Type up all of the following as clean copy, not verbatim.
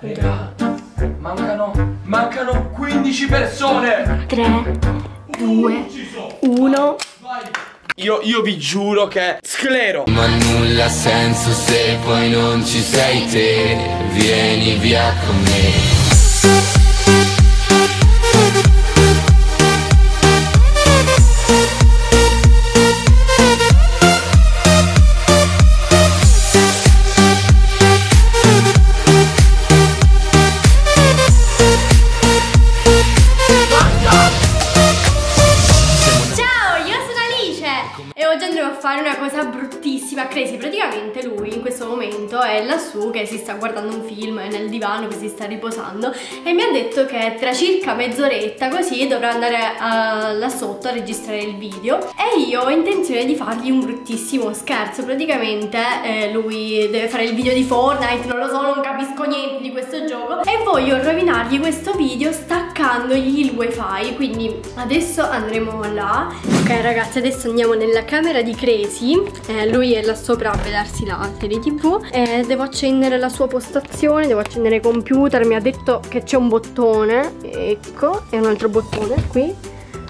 Raga, mancano 15 persone. 3, 2, 1. Vai. Io vi giuro che sclero. Ma nulla ha senso se poi non ci sei te. Vieni via con me. Crazie, praticamente lui in questo momento è lassù che si sta guardando un film, è nel divano che si sta riposando e mi ha detto che tra circa mezz'oretta così dovrà andare là sotto a registrare il video e io ho intenzione di fargli un bruttissimo scherzo. Praticamente lui deve fare il video di Fortnite, non lo so, non capisco niente di questo gioco e voglio rovinargli questo video staccandogli il wifi, quindi adesso andremo là. Ok ragazzi, adesso andiamo nella camera di Crazie, lui è là sopra a vedersi la serie TV e devo accendere la sua postazione, devo accendere il computer. Mi ha detto che c'è un bottone, ecco, e un altro bottone qui,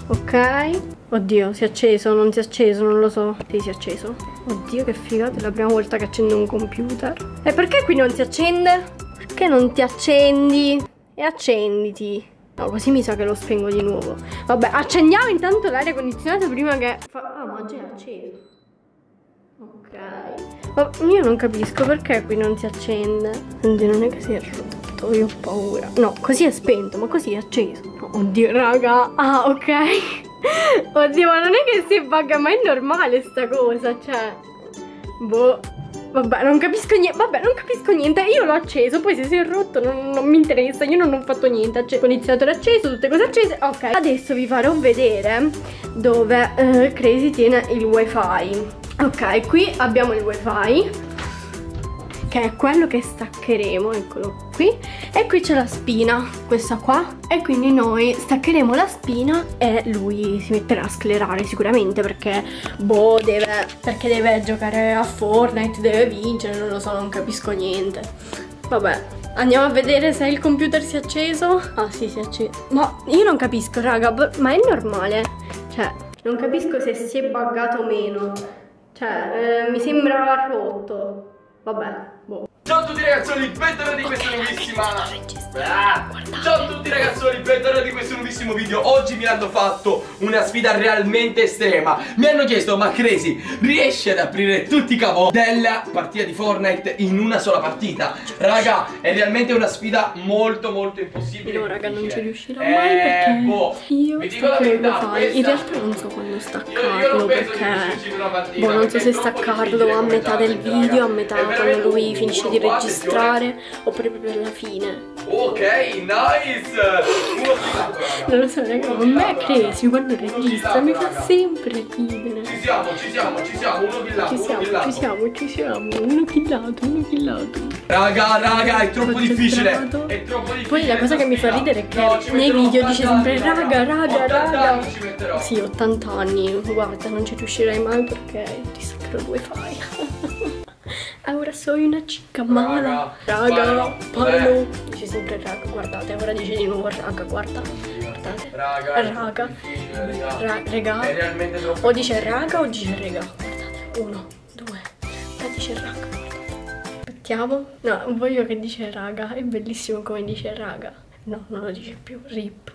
ok. Oddio, si è acceso, non si è acceso, non lo so. Sì, si è acceso. Oddio, che figata, è la prima volta che accendo un computer. E perché qui non si accende? Perché non ti accendi? E accenditi. No, così mi sa che lo spengo di nuovo. Vabbè, accendiamo intanto l'aria condizionata prima che... Ah, ma già è acceso. Ok, io non capisco perché qui non si accende. Oddio, non è che si è rotto, io ho paura. No, così è spento, ma così è acceso. Oddio, raga. Ah, ok. Oddio, ma non è che si bugga, ma è normale sta cosa, cioè. Boh. Vabbè, non capisco niente. Vabbè, non capisco niente. Io l'ho acceso, poi se si è rotto non mi interessa. Io non ho fatto niente. Condizionatore acceso, tutte cose accese. Ok, adesso vi farò vedere dove Crazie tiene il wifi. Ok, qui abbiamo il wifi, che è quello che staccheremo, eccolo qui. E qui c'è la spina, questa qua. E quindi noi staccheremo la spina e lui si metterà a sclerare sicuramente perché, boh, deve giocare a Fortnite, deve vincere, non lo so, non capisco niente. Vabbè, andiamo a vedere se il computer si è acceso. Ah sì, si è acceso. Ma io non capisco, raga, ma è normale? Cioè, non capisco se si è buggato o meno. Cioè, mi sembra rotto. Vabbè, boh. Ciao a tutti ragazzoli, bentornati di questa nuovissima... Ciao a tutti ragazzoli, bentornati di questo nuovissimo video. Oggi mi hanno fatto una sfida realmente estrema. Mi hanno chiesto, ma Crazie, riesci ad aprire tutti i cavo della partita di Fortnite in una sola partita? Raga, è realmente una sfida molto molto impossibile. No raga, non ci riuscirò mai perché boh, io vi dico la verità, in realtà non so quando staccarlo perché boh, non so se staccarlo a metà del video, a metà quando lui finisce di registrare oppure proprio alla fine. Ok, nice! Non lo so, raga, con me è Crazie, quando registra mi fa sempre ridere. Ci siamo, uno killato. Raga, è troppo difficile. Poi la cosa che mi fa ridere è che nei video dice sempre raga. Sì, 80 anni, guarda, non ci riuscirei mai perché ti sacro due fai. Ora sono una cicca mala. Raga, parlo. Dice sempre raga, guardate. Ora dice di nuovo raga, guardate. Raga. O dice raga o dice rega. Guardate, 1, 2. Poi dice raga, guardate. Aspettiamo. No, voglio che dice raga. È bellissimo come dice raga. No, non lo dice più, rip.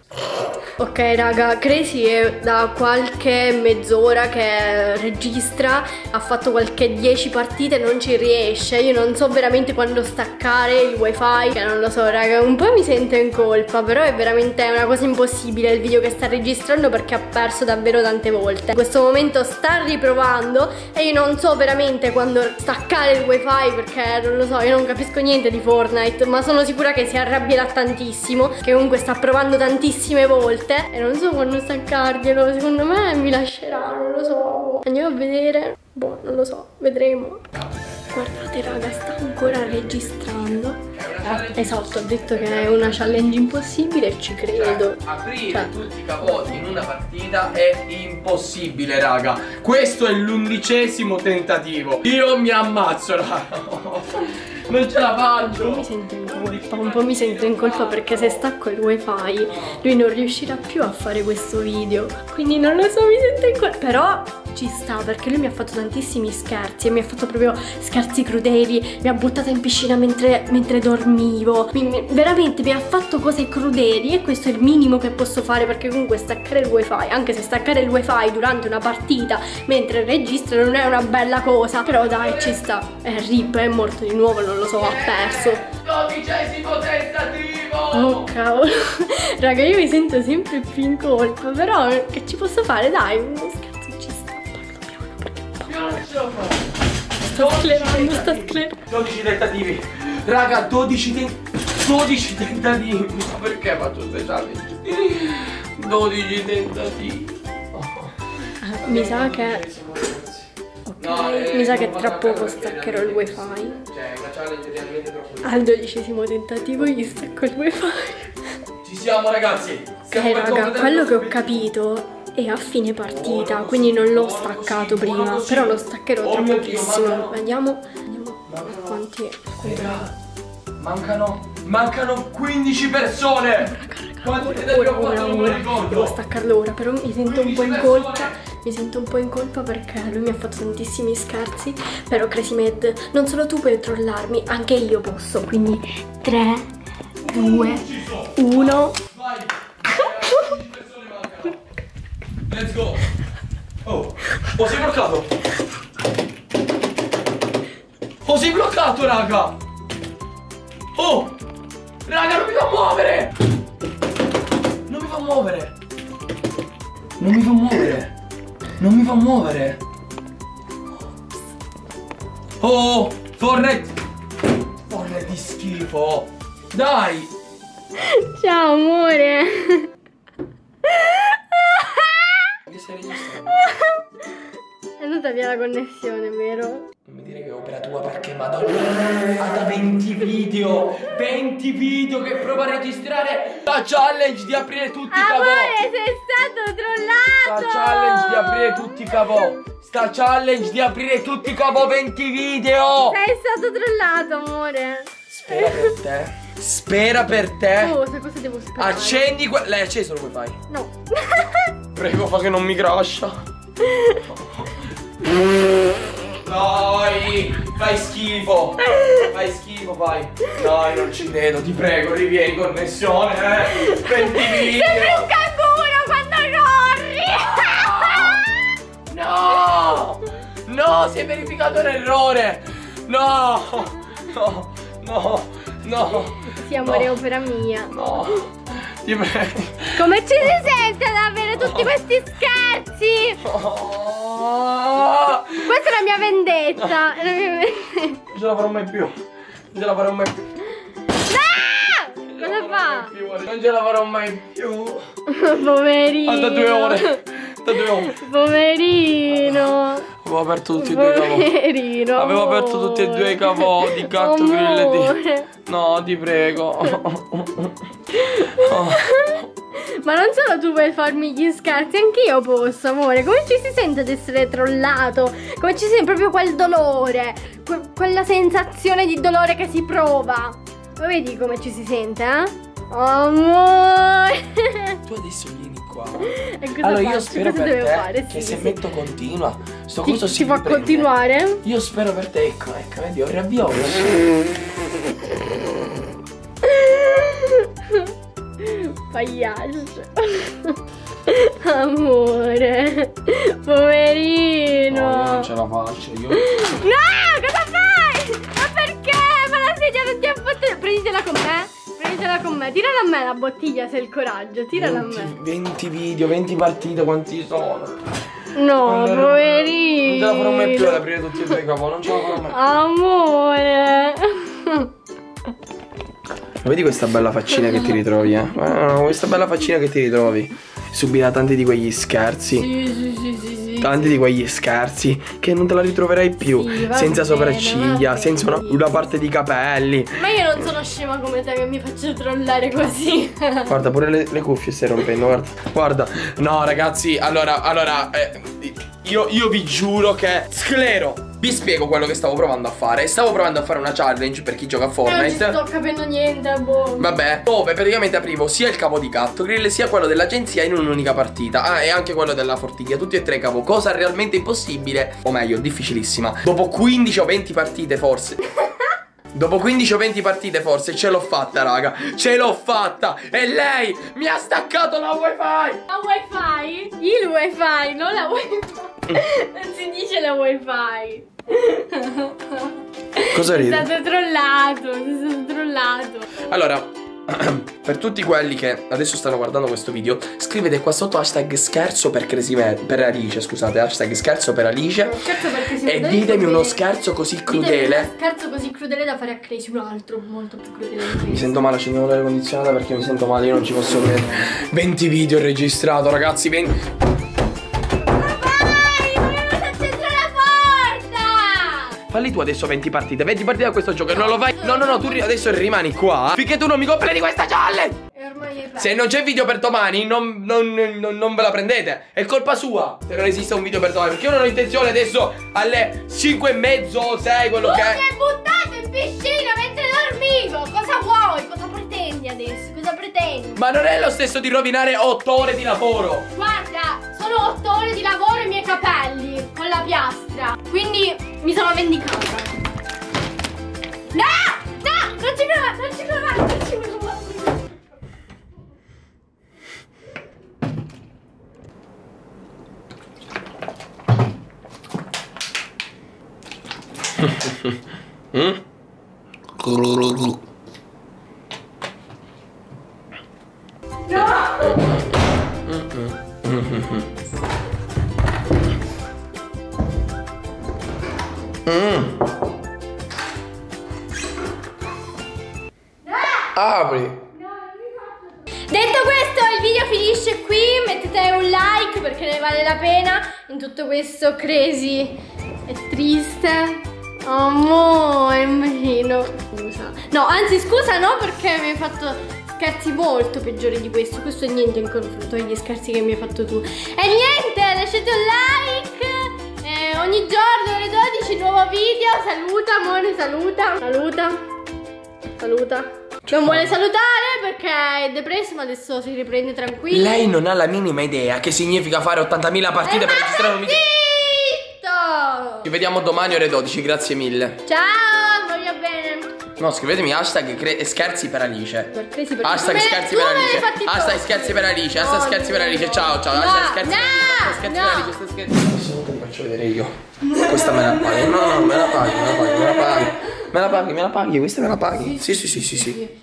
Ok raga, Crazie è da qualche mezz'ora che registra, ha fatto qualche 10 partite, non ci riesce. Io non so veramente quando staccare il wifi, che non lo so raga, un po' mi sento in colpa, però è veramente una cosa impossibile il video che sta registrando perché ha perso davvero tante volte. In questo momento sta riprovando e io non so veramente quando staccare il wifi perché non lo so, io non capisco niente di Fortnite, ma sono sicura che si arrabbierà tantissimo, che comunque sta provando tantissime volte e non so quando staccarglielo. Secondo me mi lascerà, non lo so. Andiamo a vedere. Boh, non lo so, vedremo. Guardate raga, sta ancora registrando. Esatto, ho detto che è una challenge impossibile e ci credo. Aprire tutti i cavoli in una partita è impossibile raga. Questo è l'11º tentativo. Io mi ammazzo raga. non ce la faccio. Mi sento in colpa, un po' mi sento in colpa perché se stacco il wifi lui non riuscirà più a fare questo video, quindi non lo so, mi sento in colpa, però ci sta perché lui mi ha fatto tantissimi scherzi e mi ha fatto proprio scherzi crudeli, mi ha buttata in piscina mentre dormivo, veramente mi ha fatto cose crudeli e questo è il minimo che posso fare perché comunque staccare il wifi, anche se staccare il wifi durante una partita mentre registro non è una bella cosa, però dai ci sta, è rip, è morto di nuovo, non lo so, ha perso. 12° tentativo! Oh cavolo, raga io mi sento sempre più in colpa, però che ci posso fare, dai, uno scherzo ci sta, parlo piano perché non ce lo faccio. Sto sclerando, sta sclerando. 12 tentativi, raga, 12 tentativi, ma perché faccio 6 challenge? 12 tentativi. Oh. Ah, mi sa che... Okay. No, mi sa che tra poco staccherò il wifi. Cioè, la challenge realmente troppo. Al 12° tentativo gli stacco il wifi. Ci siamo ragazzi! Raga, quello che ho capito è a fine partita, quindi non l'ho staccato prima, però lo staccherò tra pochissimo. Andiamo quanti è. Mancano 15 persone! Raga, devo staccarlo ora, però mi sento un po' in colpa. Mi sento un po' in colpa perché lui mi ha fatto tantissimi scherzi. Però Crazie Mad, non solo tu puoi trollarmi, anche io posso. Quindi 3, 2, 1. Vai! Let's go! Oh, sei bloccato! Oh, sei bloccato, raga! Oh! Raga, non mi fa muovere! Non mi fa muovere. Oh, Fortnite di schifo. Dai. Ciao amore. Che sei registrato? È andata via la connessione, vero? Non mi dire che è opera tua perché madonna, ha da 20 video che prova a registrare la challenge di aprire tutti i cavò. Sta challenge di aprire tutti i cavò. 20 video. Sei stato trollato amore. Spera per te. Oh, sai cosa devo sperare? Accendi quel... L'hai acceso lo puoi fare? No. Prego fa che non mi crasha. Dai, fai schifo. Vai. Dai, non ci credo, ti prego, rivieni in connessione. 20 video. No, si è verificato un errore. No. Sì, amore, è opera mia. No. Ti prego. Come ci si sente ad avere tutti questi scherzi? Oh. Questa è la mia vendetta. Non ce la farò mai più. No! Cosa fa? Non ce la farò mai più. Poverino. Da due ore. Poverino. Avevo aperto tutti e due i cavò. Poverino. Avevo aperto tutti e due i cavò di gatto grille di... No, ti prego. Ma non solo tu puoi farmi gli scherzi, anch'io posso, amore. Come ci si sente ad essere trollato? Come ci si sente proprio quel dolore? Quella sensazione di dolore che si prova? Lo vedi come ci si sente, eh? Amore! Tu adesso vieni qua. Allora io spero per te che se metto continua sto coso si fa continuare. Io spero per te, ecco, vedi, ho riavviato. Pagliaccio. Amore. Poverino. No, io non ce la faccio io. No, cosa fai? Ma perché? Ma la sedia non ti ha fatto. Prenditela con me. Tirala a me la bottiglia se hai il coraggio, tirala a me. 20 video, 20 partite, quanti sono? No, poverino. Non ce la farò mai più ad aprire tutti e due i cavò, non ce la farò mai più. Amore. Vedi questa bella faccina che ti ritrovi, eh? Questa bella faccina che ti ritrovi. Subirà tanti di quegli scherzi. Sì. Tanti di quegli scherzi che non te la ritroverai più. Sì, senza sopracciglia, senza una parte di capelli. Ma io non sono scema come te che mi faccio trollare così. Guarda, pure le cuffie stai rompendo, guarda. No, ragazzi, allora, io vi giuro che sclero. Vi spiego quello che stavo provando a fare. Stavo provando a fare una challenge per chi gioca a Fortnite. Non sto capendo niente, boh. Vabbè, dove praticamente aprivo sia il capo di Catgrill sia quello dell'agenzia in un'unica partita. Ah, e anche quello della fortichia, tutti e tre capo. Cosa realmente impossibile, o meglio, difficilissima. Dopo 15 o 20 partite forse. Dopo 15 o 20 partite forse ce l'ho fatta, raga. Ce l'ho fatta. E lei mi ha staccato la wifi. La wifi? Il wifi, non la wifi. Non si dice la wifi. Cosa ridi? È stato trollato, mi sono trollato. Allora, per tutti quelli che adesso stanno guardando questo video, scrivete qua sotto hashtag scherzo per Crazie Mad, per Alice, scusate, hashtag scherzo per Alice, e ditemi uno scherzo così crudele, uno scherzo così crudele da fare a Crazy, un altro molto più crudele. Mi sento male, accendiamo l'aria condizionata perché mi sento male, io non ci posso credere. 20 video registrato, ragazzi, 20. Falli tu adesso 20 partite, 20 partite da questo gioco. Non lo fai. No, no, no, tu adesso rimani qua finché tu non mi completi questa challenge. Se non c'è video per domani, non ve la prendete. È colpa sua se non esiste un video per domani, perché io non ho intenzione adesso alle 5:30 o 6, quello che è. Mi hai buttato in piscina mentre dormivo. Cosa vuoi? Cosa pretendi adesso? Cosa pretendi? Ma non è lo stesso di rovinare 8 ore di lavoro. Guarda, sono 8 ore di lavoro e i miei capelli con la piastra. Quindi mi sono vendicata. No! No! Non ci provare! Non ci provare! Non ci provare! No! Apri. Detto questo, il video finisce qui. Mettete un like perché ne vale la pena. In tutto questo Crazy è triste. Amore, immagino. Scusa. No, anzi scusa no, perché mi hai fatto scherzi molto peggiori di questo. Questo è niente in confronto agli scherzi che mi hai fatto tu. E niente, lasciate un like. Ogni giorno alle 12 nuovo video. Saluta amore, saluta. Saluta. Saluta. Non vuole salutare perché è depresso, ma adesso si riprende tranquillo. Lei non ha la minima idea che significa fare 80.000 partite per registrare un video. Zitto! Ci vediamo domani ore 12, grazie mille. Ciao, voglio bene. No, scrivetemi hashtag scherzi per Alice. Hashtag scherzi per Alice. Hashtag scherzi per Alice. Hashtag scherzi per Alice. Ciao, ciao. Hashtag scherzi per Alice. Hashtag scherzi per Alice. Faccio vedere io. Questa me la paghi. No, no, me la paghi, me la paghi, me la paghi. Me la paghi, questa me la paghi. Sì, sì, sì, sì, sì.